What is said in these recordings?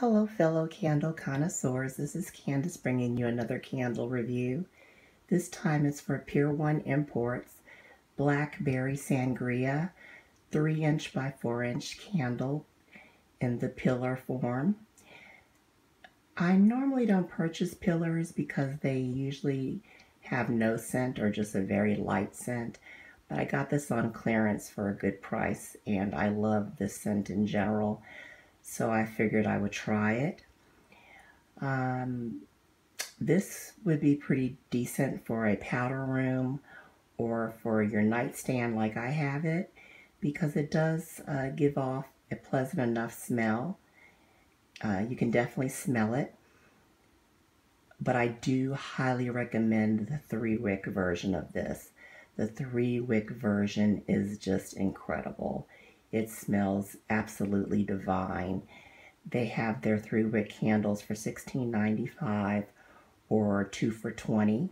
Hello fellow candle connoisseurs, this is Candace bringing you another candle review. This time it's for Pier 1 Imports Blackberry Sangria 3 inch by 4 inch candle in the pillar form. I normally don't purchase pillars because they usually have no scent or just a very light scent, but I got this on clearance for a good price and I love this scent in general. So I figured I would try it. This would be pretty decent for a powder room or for your nightstand like I have it, because it does give off a pleasant enough smell. You can definitely smell it, but I do highly recommend the 3-wick version of this. The 3-wick version is just incredible. It smells absolutely divine. They have their 3-wick candles for $16.95 or 2 for $20.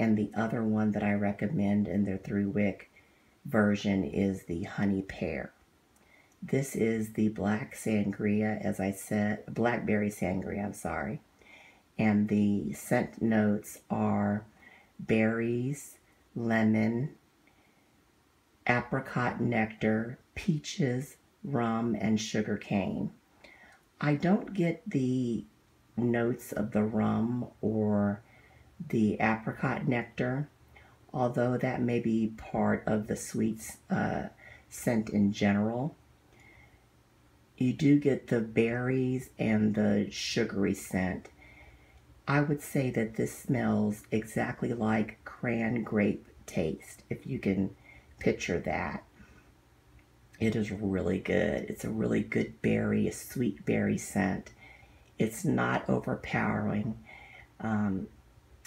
And the other one that I recommend in their 3-wick version is the honey pear. This is the black sangria, as I said, blackberry sangria, I'm sorry. And the scent notes are berries, lemon, apricot nectar, peaches, rum, and sugar cane. I don't get the notes of the rum or the apricot nectar, although that may be part of the sweet scent in general. You do get the berries and the sugary scent. I would say that this smells exactly like cran grape taste, if you can picture that. It is really good. It's a really good berry, a sweet berry scent. It's not overpowering.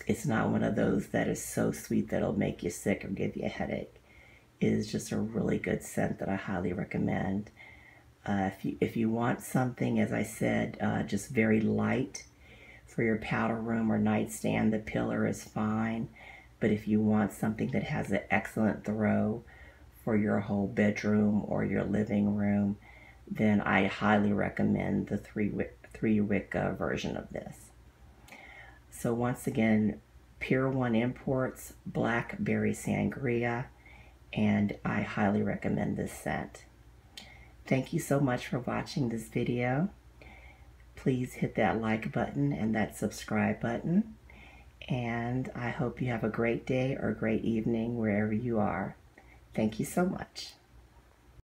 It's not one of those that is so sweet that'll make you sick or give you a headache. It is just a really good scent that I highly recommend. If you want something, as I said, just very light for your powder room or nightstand, the pillar is fine. But if you want something that has an excellent throw for your whole bedroom or your living room, then I highly recommend the 3-wick version of this. So once again, Pier 1 Imports Blackberry Sangria, and I highly recommend this scent. Thank you so much for watching this video. Please hit that like button and that subscribe button, and I hope you have a great day or great evening wherever you are. Thank you so much.